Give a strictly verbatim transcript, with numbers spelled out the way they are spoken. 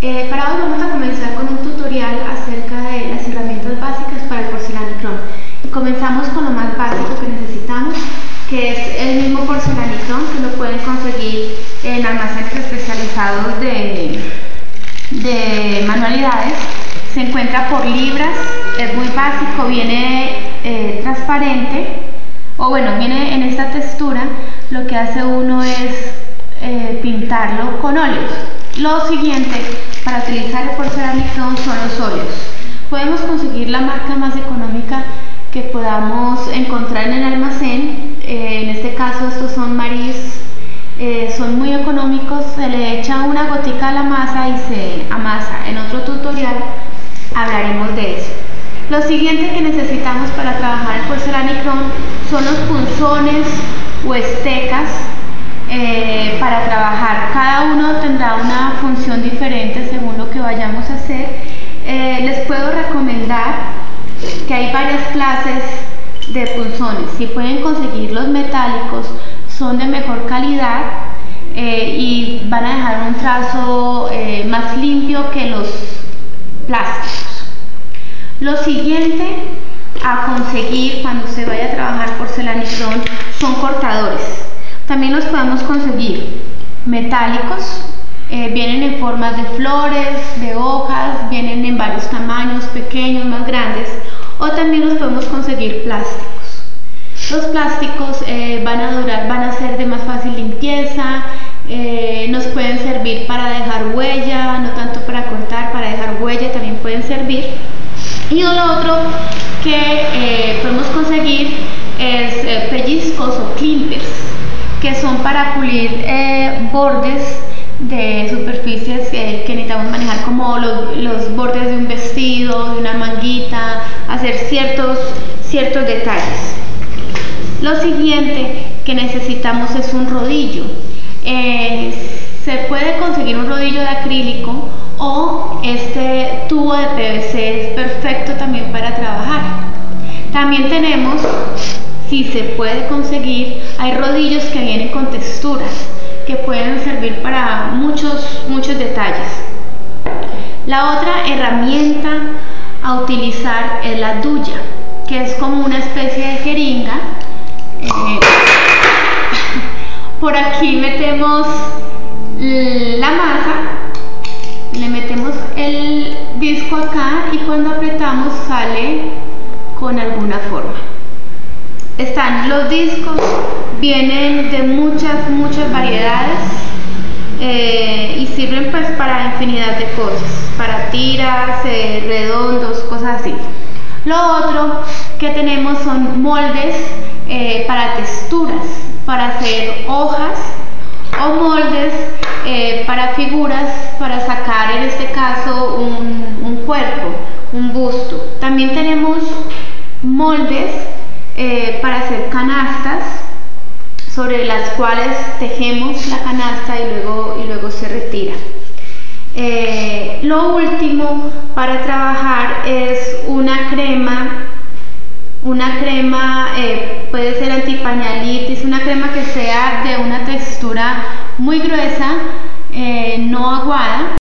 Eh, para hoy vamos a comenzar con un tutorial acerca de las herramientas básicas para el porcelanicron. Comenzamos con lo más básico que necesitamos, que es el mismo porcelanicron, que lo pueden conseguir en almacenes especializados de, de manualidades. Se encuentra por libras, es muy básico, viene eh, transparente, o bueno, viene en esta textura. Lo que hace uno es eh, pintarlo con óleos. Lo siguiente para utilizar el porcelanicron son los óleos. Podemos conseguir la marca más económica que podamos encontrar en el almacén. Eh, en este caso estos son Maris, eh, son muy económicos. Se le echa una gotica a la masa y se amasa. En otro tutorial hablaremos de eso. Lo siguiente que necesitamos para trabajar el porcelanicron son los punzones o estecas. Eh, para trabajar, cada uno tendrá una función diferente según lo que vayamos a hacer. Eh, les puedo recomendar que hay varias clases de punzones. Si pueden conseguir los metálicos, son de mejor calidad eh, y van a dejar un trazo eh, más limpio que los plásticos. Lo siguiente a conseguir cuando se vaya a trabajar porcelanicron son cortadores. También los podemos conseguir metálicos, eh, vienen en formas de flores, de hojas, vienen en varios tamaños, pequeños, más grandes, o también los podemos conseguir plásticos. Los plásticos eh, van a durar, van a ser de más fácil limpieza, eh, nos pueden servir para dejar huella, no tanto para cortar, para dejar huella también pueden servir. Y lo otro que eh, podemos conseguir es eh, pellizcos o clippers, que son para pulir eh, bordes de superficies eh, que necesitamos manejar, como los, los bordes de un vestido, de una manguita, hacer ciertos, ciertos detalles. Lo siguiente que necesitamos es un rodillo. Eh, se puede conseguir un rodillo de acrílico o este tubo de P V C es perfecto también para trabajar. También tenemos, si se puede conseguir, hay rodillos que vienen con texturas que pueden servir para muchos, muchos detalles. La otra herramienta a utilizar es la duya, que es como una especie de jeringa. Eh, por aquí metemos la masa, le metemos el disco acá y cuando apretamos sale con alguna forma. Están los discos, vienen de muchas, muchas variedades eh, y sirven pues para infinidad de cosas, para tiras, eh, redondos, cosas así. Lo otro que tenemos son moldes eh, para texturas, para hacer hojas, o moldes eh, para figuras, para sacar en este caso un, un cuerpo, un busto. También tenemos moldes Eh, para hacer canastas, sobre las cuales tejemos la canasta y luego, y luego se retira. Eh, lo último para trabajar es una crema, una crema eh, puede ser antipañalitis, una crema que sea de una textura muy gruesa, eh, no aguada,